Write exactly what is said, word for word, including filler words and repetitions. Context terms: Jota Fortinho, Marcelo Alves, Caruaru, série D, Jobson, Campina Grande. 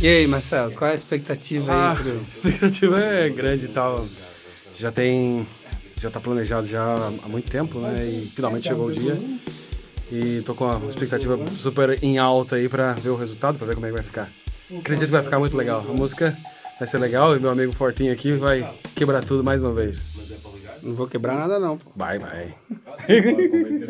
E aí, Marcelo, qual é a expectativa ah, aí? Pro... A expectativa é grande e tal. Já tem... Já tá planejado já há muito tempo, né? E finalmente chegou o dia. E tô com uma expectativa super em alta aí pra ver o resultado, pra ver como é que vai ficar. Acredito que vai ficar muito legal. A música vai ser legal e meu amigo Fortinho aqui vai quebrar tudo mais uma vez. Não vou quebrar nada não, pô. Vai, vai.